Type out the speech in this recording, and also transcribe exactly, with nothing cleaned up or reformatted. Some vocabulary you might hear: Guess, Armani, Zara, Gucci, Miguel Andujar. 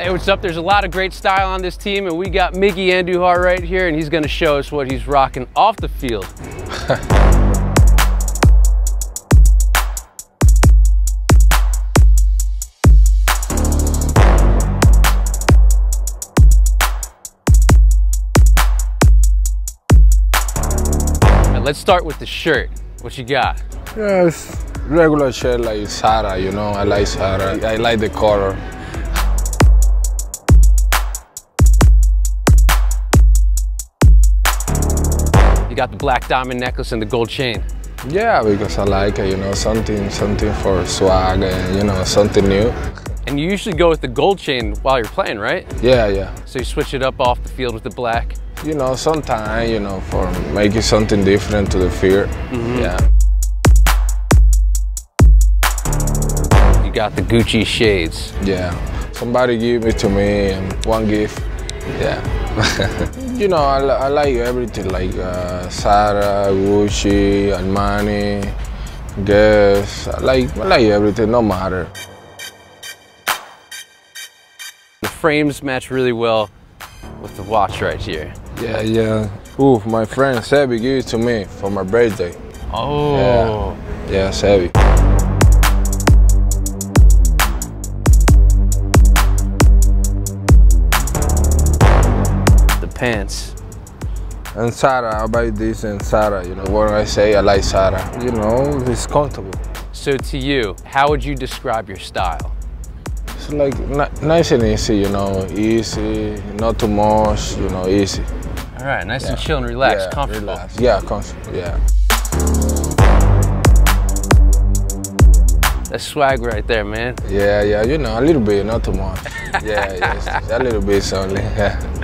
Hey, what's up? There's a lot of great style on this team, and we got Miguel Andujar right here, and he's gonna show us what he's rocking off the field. Let's start with the shirt. What you got? Yes, regular shirt like Zara, you know. I like Zara. I like the color. You got the black diamond necklace and the gold chain. Yeah, because I like it, you know, something, something for swag and, you know, something new. And you usually go with the gold chain while you're playing, right? Yeah, yeah. So you switch it up off the field with the black. You know, sometimes, you know, for making something different to the field. Mm-hmm. Yeah. You got the Gucci shades. Yeah. Somebody gave it to me, and one gift. Yeah. You know, I, I like everything, like uh, Zara, Gucci, Armani, Guess. I like, I like everything, no matter. The frames match really well with the watch right here. Yeah, yeah. Ooh, my friend Sebi gave it to me for my birthday. Oh. Yeah, yeah, Sebi. The pants. And Zara, I buy this and Zara, you know, what I say, I like Zara. You know, it's comfortable. So to you, how would you describe your style? It's like nice and easy, you know, easy, not too much, you know, easy. All right, nice yeah. and chill and relaxed, yeah, comfortable. Relaxed. Yeah, comfortable, yeah. That's swag right there, man. Yeah, yeah, you know, a little bit, not too much. Yeah, yeah, a little bit only, yeah.